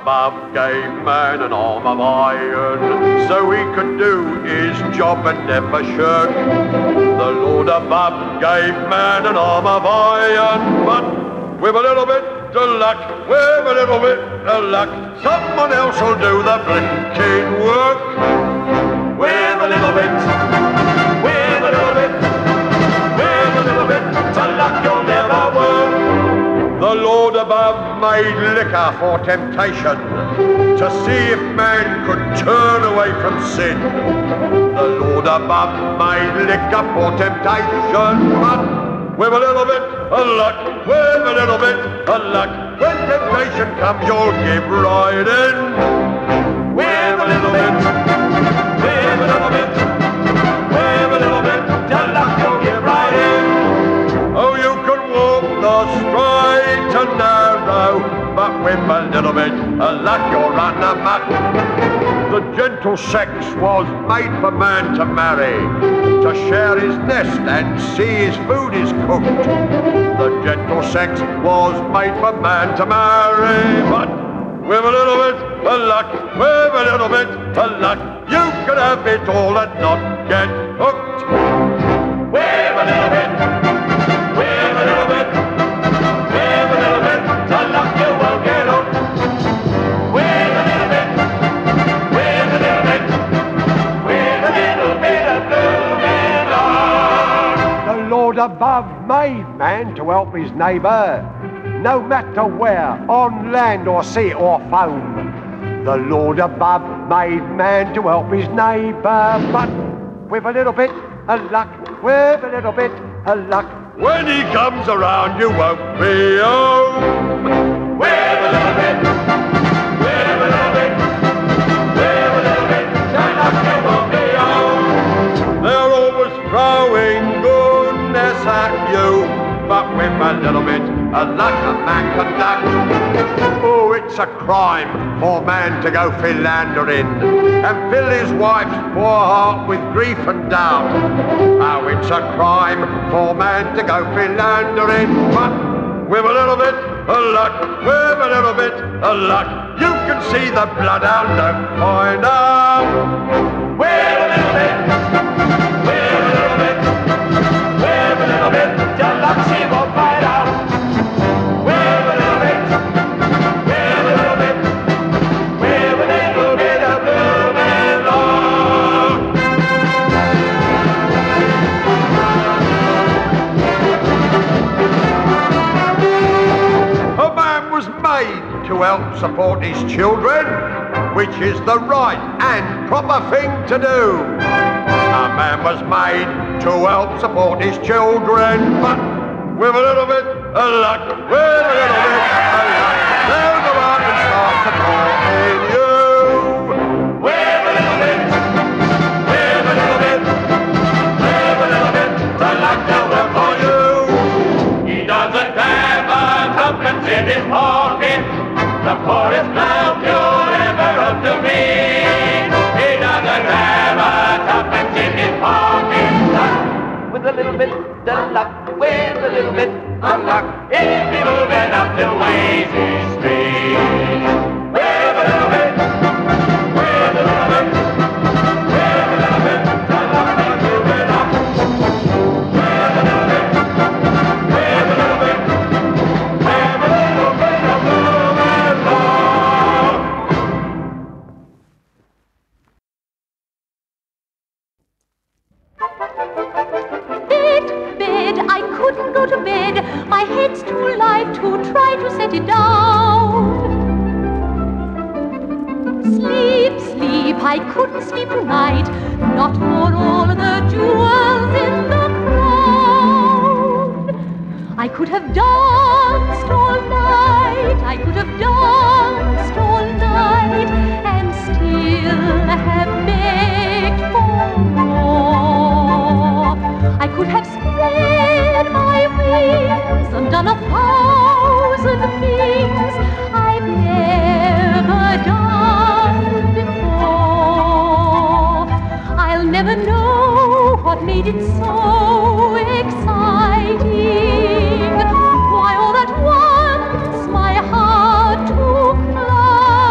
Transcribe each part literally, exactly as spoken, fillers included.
above game man and arm of iron, so he could do his job and never shirk. The Lord above gave man an arm of iron, but with a little bit of luck, with a little bit of luck, someone else will do the blinking work. With a little bit. The Lord above made liquor for temptation, to see if man could turn away from sin. The Lord above made liquor for temptation, but with a little bit of luck, with a little bit of luck, when temptation comes you'll give right in. With a little bit, with a little bit, with a little bit of luck you'll give right in. Oh, you can walk the strong and narrow, but with a little bit of luck you'll run amok. The gentle sex was made for man to marry, to share his nest and see his food is cooked. The gentle sex was made for man to marry, but with a little bit of luck, with a little bit of luck, you can have it all and not get hooked. With a little bit. Above made man to help his neighbour, no matter where, on land or sea or foam. The Lord above made man to help his neighbour, but with a little bit of luck, with a little bit of luck, when he comes around you won't be home. With a little bit, with a little bit, with a little bit, turn up you won't be home. They're always growing at you, but with a little bit of luck a man can duck. Oh, it's a crime for man to go philandering and fill his wife's poor heart with grief and doubt. Oh, it's a crime for man to go philandering, but with a little bit of luck, with a little bit of luck, you can see the blood out and find out. With a little bit. Help support his children, which is the right and proper thing to do. A man was made to help support his children, but with a little bit of luck, with a little bit of luck, they'll go out and start supporting you. With a little bit, with a little bit, with a little bit, the luck will work for you. He doesn't have a comfort in his pocket. The poorest mouth you'll ever hope to meet. He doesn't have a tuppence in his pocket. With a little bit of luck, with a little bit of luck, he'll be moving up to Waysy Street. With a little bit, with a little bit, with a little bit, the luck will move it up. With a little bit, with a little bit, with a little bit of luck. My head's too light to try to set it down. Sleep, sleep, I couldn't sleep tonight, not for all the jewels in the crown. I could have danced all night, I could have danced all night, and still have begged for more. I could have spread my wings and done a thousand things I've never done before. I'll never know what made it so exciting, why all at once my heart took flight.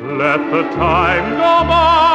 Let the time go by.